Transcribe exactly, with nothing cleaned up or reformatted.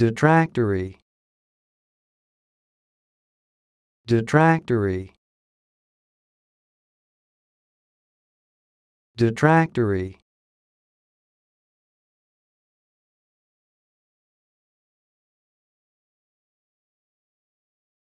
Detractory, detractory, detractory.